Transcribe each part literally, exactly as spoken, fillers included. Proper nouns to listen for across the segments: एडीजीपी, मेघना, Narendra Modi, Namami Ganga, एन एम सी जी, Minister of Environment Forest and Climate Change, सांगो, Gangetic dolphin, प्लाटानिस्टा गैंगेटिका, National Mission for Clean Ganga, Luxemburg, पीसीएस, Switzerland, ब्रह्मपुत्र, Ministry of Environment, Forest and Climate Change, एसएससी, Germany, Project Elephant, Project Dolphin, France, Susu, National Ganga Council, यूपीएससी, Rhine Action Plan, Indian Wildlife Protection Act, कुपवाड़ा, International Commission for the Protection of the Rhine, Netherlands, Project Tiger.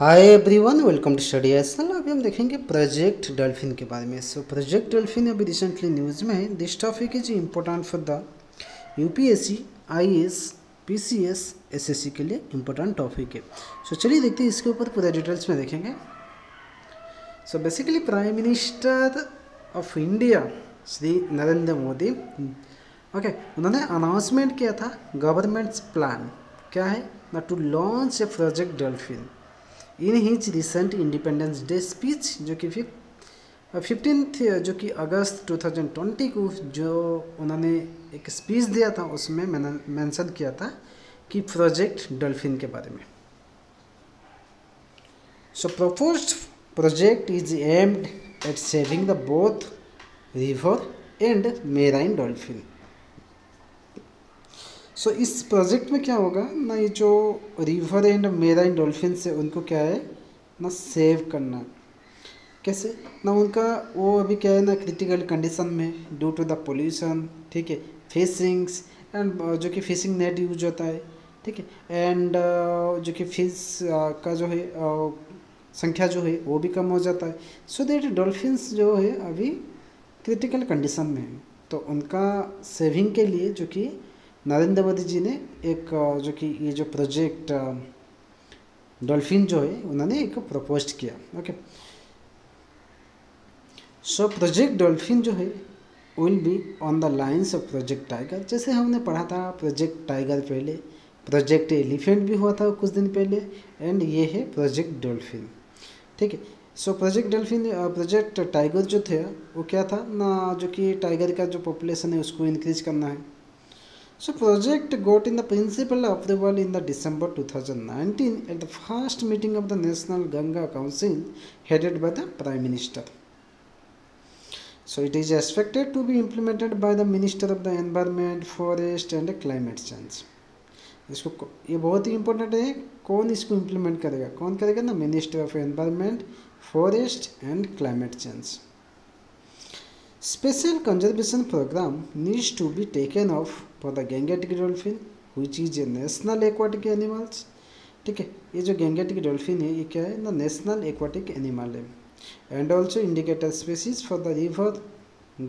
Hi everyone, welcome to study SL. अभी हम देखेंगे प्रोजेक्ट डॉल्फिन के बारे में। सो प्रोजेक्ट डॉल्फिन अभी रिसेंटली न्यूज़ में है। This topic is important for the यूपीएससी, IAS, पीसीएस, एसएससी के लिए इम्पोर्टेंट टॉपिक है। सो so, चलिए देखते हैं इसके ऊपर पूरा डिटेल्स में देखेंगे। So basically prime minister of India Shri Narendra Modi, okay okay, उन्होंने अनाउंसमेंट किया था गवर्नमेंट्स प्लान क्या है ना to launch a project dolphin in his recent independence day speech, जो कि फिफ्टीन्थ जो कि अगस्त दो हज़ार बीस को जो उन्होंने एक स्पीच दिया था उसमें मेंशन किया था कि प्रोजेक्ट डॉल्फिन के बारे में। So proposed project is aimed at saving the both river and marine dolphin. So so, इस प्रोजेक्ट में क्या होगा ना, ये जो रिवर एंड मेराइन डॉल्फिन्स है उनको क्या है ना सेव करना। कैसे ना उनका वो अभी क्या है ना क्रिटिकल कंडीशन में ड्यू टू द पोल्यूशन, ठीक है, फिशिंग्स एंड जो कि फिशिंग नेट यूज होता है, ठीक है, एंड जो कि फिश का जो है संख्या जो है वो भी कम हो जाता है। सो दैट डॉल्फिन्स जो है अभी क्रिटिकल कंडीशन में है, तो उनका सेविंग के लिए जो कि नरेंद्र मोदी जी ने एक जो कि ये जो प्रोजेक्ट डॉल्फिन जो है उन्होंने एक प्रपोज किया। ओके, सो प्रोजेक्ट डॉल्फिन जो है will be on the lines of project tiger. जैसे हमने पढ़ा था प्रोजेक्ट टाइगर पहले, प्रोजेक्ट एलिफेंट भी हुआ था कुछ दिन पहले, एंड ये है प्रोजेक्ट डॉल्फिन, ठीक है। So project dolphin project tiger जो थे वो क्या था ना जो कि टाइगर का जो पॉपुलेशन है उसको इंक्रीज करना है। So project got in the principal approval in the December twenty nineteen at the first meeting of the National Ganga Council headed by the Prime Minister. So it is expected to be implemented by the Minister of the Environment, Forest and Climate Change. इसको ये बहुत ही important है, कौन इसको implement करेगा, कौन करेगा ना minister of environment, forest and climate change. Special conservation program needs to be taken off for the Gangetic dolphin, which is a national aquatic animals, ठीक है। ये जो Gangetic dolphin है ये क्या है ना नेशनल एक्वाटिक एनिमल है, and also indicator species for the river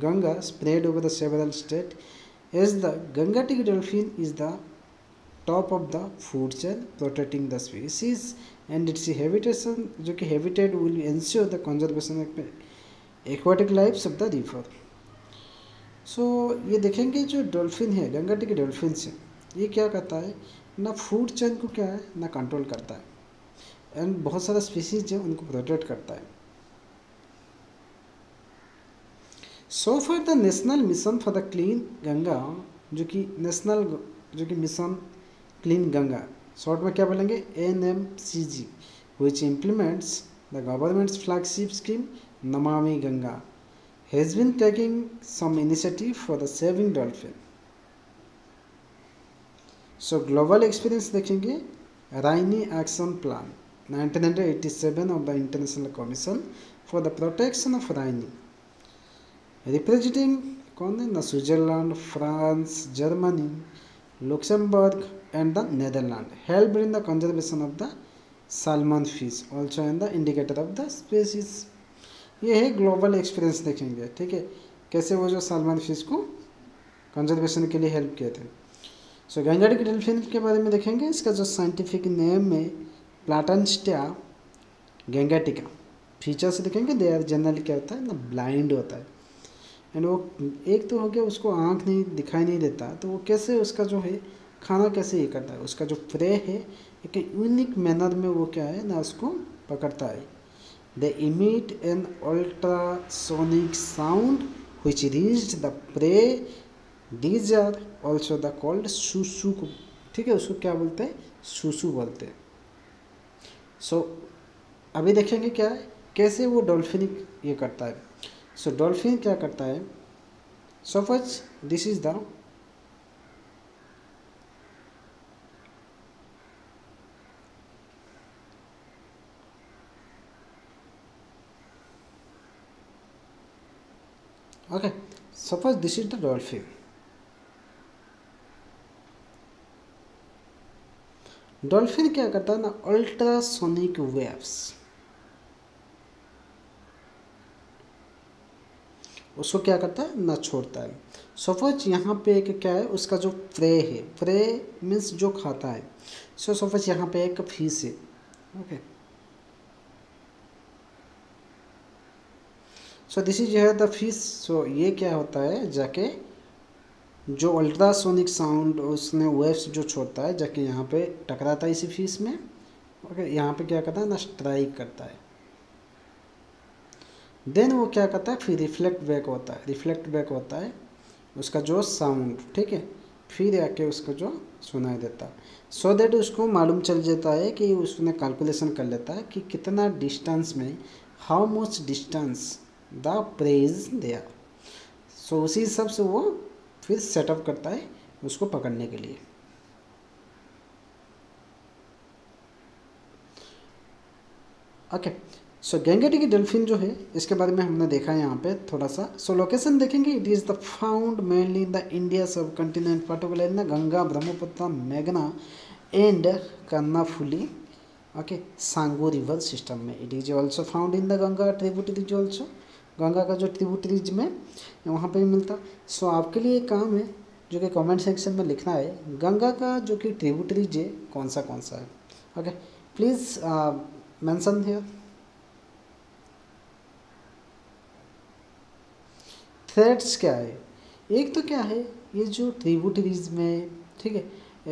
Ganga spread over the several state as the Gangetic dolphin is the top of the food chain protecting the species and its habitation जो कि habitat will ensure the conservation aquatic lifes of the river. So ये देखेंगे जो dolphin है Gangetic dolphin से ये क्या करता है ना फूड चेन को क्या है ना कंट्रोल करता है, एंड बहुत सारा स्पीसीज है उनको प्रोटेक्ट करता है। So for the national mission for the clean Ganga जो कि नेशनल जो कि मिशन क्लीन गंगा शॉर्ट में क्या बोलेंगे एन एम सी जी, which implements the government's flagship scheme Namami Ganga has been taking some initiative for the saving dolphin. So global experience देखेंगे Rhine Action Plan nineteen eighty-seven of the International Commission for the Protection of Rhine, representing कौन है ना Switzerland, France, Germany, Luxembourg and the Netherlands, help in the conservation of the salmon fish also and the indicator of the species. ये है global experience देखेंगे, ठीक है, कैसे वो जो सालमन फिश को कंजर्वेशन के लिए हेल्प किए थे। सो गैंगेटिक डॉल्फिन के बारे में देखेंगे, इसका जो साइंटिफिक नेम है प्लाटानिस्टा गैंगेटिका। फीचर्स देखेंगे दे आर जनरली क्या होता है ना ब्लाइंड होता है, एंड वो एक तो हो गया उसको आँख नहीं दिखाई नहीं देता, तो वो कैसे उसका जो है खाना कैसे ये करता है, उसका जो प्रे है एक यूनिक मैनर में वो क्या है ना उसको पकड़ता है। They emit an ultrasonic sound which reached the prey. These are also the called सुसु, ठीक है, उसको क्या बोलते हैं सुसु बोलते हैं। सो so, अभी देखेंगे क्या है कैसे वो डॉल्फिन ये करता है। सो so, डॉल्फिन क्या करता है, suppose this is the okay suppose this is the dolphin, dolphin क्या करता है ना, अल्ट्रासोनिक वेव्स उसको क्या करता है ना, छोड़ता है। सपोज यहाँ पे एक क्या है, उसका जो प्रे है, प्रे मीन्स जो खाता है, सो सपोज यहाँ पे एक फिश है, okay, so this is the fish. So ये क्या होता है, जाके जो अल्ट्रासोनिक साउंड उसने वेव्स जो छोड़ता है, जाके यहाँ पे टकराता है इसी फिश में, ओके okay, यहाँ पे क्या करता है ना, स्ट्राइक करता है। देन वो क्या करता है, फिर रिफ्लेक्ट बैक होता है, रिफ्लेक्ट बैक होता है उसका जो साउंड, ठीक है, फिर आके उसको जो सुनाई देता है। सो देट उसको मालूम चल जाता है कि उसने कैलकुलेशन कर लेता है कि कितना डिस्टेंस में, how much distance the prey is there. So उसी हिसाब से वो फिर सेटअप करता है उसको पकड़ने के लिए। Okay okay. So so, gangetic dolphin जो है इसके बारे में हमने देखा है यहाँ पे थोड़ा सा। सो so, लोकेशन देखेंगे, it is the found mainly in the India subcontinent, particular in the Ganga, ब्रह्मपुत्र, मेघना and Karnaphuli, okay, सांगो river system में। It is also found in the Ganga tributaries also, Ganga का जो ट्रिब्यूटरीज में वहाँ पे भी मिलता। सो so, आपके लिए काम है जो कि कमेंट सेक्शन में लिखना है, गंगा का जो कि ट्रिब्यूटरीज है कौन सा कौन सा है, okay, please mention here. Threads क्या है, एक तो क्या है ये जो ट्रिब्यूटरीज में, ठीक है,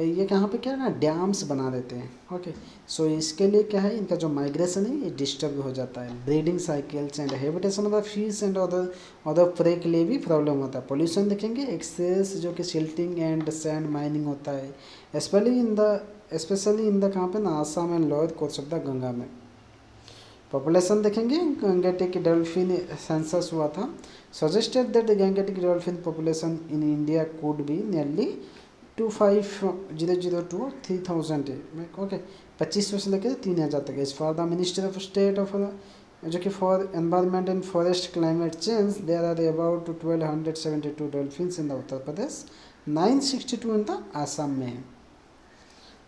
ये यहाँ पे क्या है ना, डैम्स बना देते हैं, ओके। सो इसके लिए क्या है, इनका जो माइग्रेशन है ये डिस्टर्ब हो जाता है, breeding cycles and habitation of the fish and other other prey के लिए भी प्रॉब्लम होता है। पोल्यूशन देखेंगे, एक्सेस जो कि सिल्टिंग एंड सैंड माइनिंग होता है, specially in the specially in the कहाँ पे ना, Assam and lower course of the Ganga में। पॉपुलेशन देखेंगे, गैंगेटिक डॉल्फिन सेंसस हुआ था, suggested that the Gangetic dolphin population in India could be nearly two five zero zero to three thousand, okay, पच्चीस सौ से लेकर तीन हज़ार तक। इस for the minister of state of जो कि for environment and forest climate change, there are about twelve hundred seventy two dolphins in the Uttar Pradesh, nine sixty two in the Assam में है।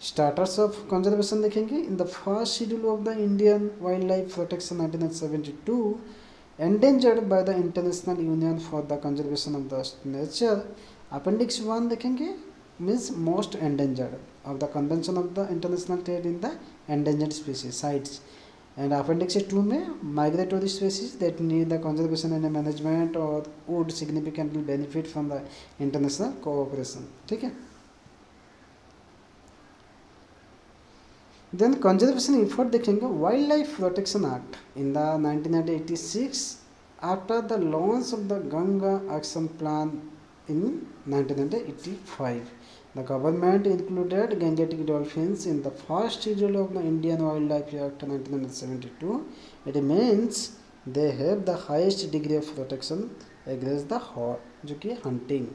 स्टार्टर्स ऑफ कंजर्वेशन देखेंगे, in the first schedule of the Indian wild life protection nineteen seventy two, endangered by the international union for the conservation of the nature, appendix one देखेंगे, means most endangered of the convention of the international trade in the endangered species CITES, and appendix two में migratory species that need the conservation and management और would significantly benefit from the international cooperation, ठीक है। Then conservation effort देखेंगे, wild life protection act in the nineteen eighty six after the launch of the Ganga action plan in nineteen eighty five, the government included Gangetic dolphins in the first schedule of the Indian wild life act nineteen seventy two. It means they have the highest degree of protection against the hot जो कि hunting,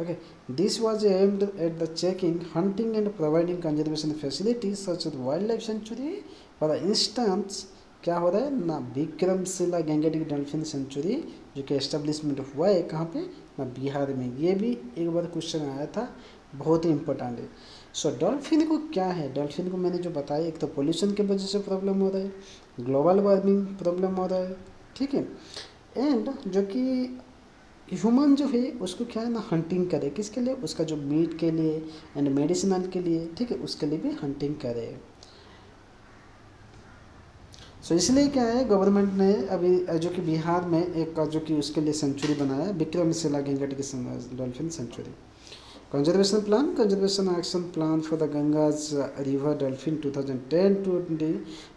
okay, this was aimed at the checking hunting and providing conservation facilities such as wildlife sanctuary, for instance क्या हो रहा है ना, Vikramshila Gangetic dolphin century जो कि establishment हुआ है कहाँ पे ना, बिहार में। ये भी एक बार क्वेश्चन आया था, बहुत ही इंपॉर्टेंट है। सो so, डॉल्फिन को क्या है, डॉल्फिन को मैंने जो बताया, एक तो पोल्यूशन की वजह से प्रॉब्लम हो रहा है, ग्लोबल वार्मिंग प्रॉब्लम हो रहा है, ठीक है, एंड जो कि ह्यूमन जो है उसको क्या है ना, हंटिंग करे, किसके लिए, उसका जो मीट के लिए एंड मेडिसिनल के लिए, ठीक है, उसके लिए भी हंटिंग करे। सो so, इसलिए क्या है, गवर्नमेंट ने अभी जो कि बिहार में एक जो कि उसके लिए सेंचुरी बनाया है, Vikramshila Gangetic dolphin sanctuary. Conservation plan, conservation action plan for the गंगाज river dolphin two thousand ten to twenty,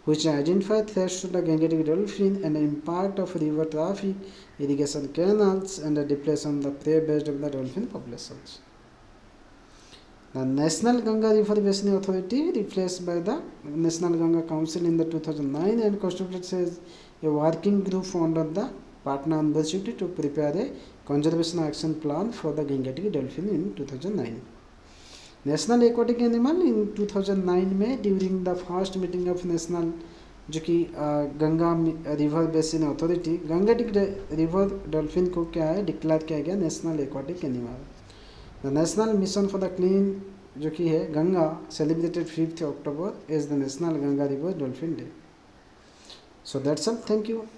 which identify threats to the Gangetic dolphin and impact of river traffic, irrigation canals and depletion the prey based of the dolphin population. The national Ganga river basin authority replace by the national Ganga council in the two thousand nine and constituted a working group under the Patna University to prepare a conservation action plan for the Gangetic dolphin in two thousand nine. National aquatic animal in two thousand nine में during the first meeting of national जो कि Ganga river basin authority, Gangetic river dolphin को क्या है, declare किया गया national aquatic animal. The national mission for the clean जो कि है Ganga, celebrated fifth October as the National Ganga River Dolphin Day. So that's all. Thank you.